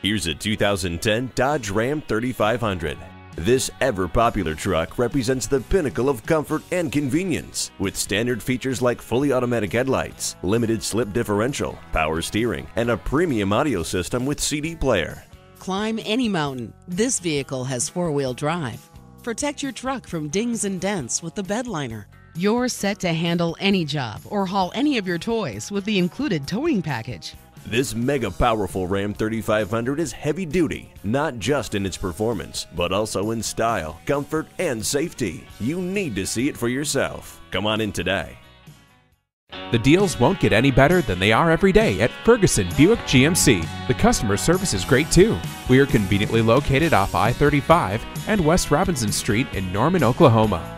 Here's a 2010 Dodge Ram 3500. This ever-popular truck represents the pinnacle of comfort and convenience, with standard features like fully automatic headlights, limited slip differential, power steering, and a premium audio system with CD player. Climb any mountain. This vehicle has four-wheel drive. Protect your truck from dings and dents with the bed liner. You're set to handle any job or haul any of your toys with the included towing package. This mega powerful Ram 3500 is heavy duty, not just in its performance, but also in style, comfort, and safety. You need to see it for yourself. Come on in today. The deals won't get any better than they are every day at Ferguson Buick GMC. The customer service is great too. We are conveniently located off I-35 and West Robinson Street in Norman, Oklahoma.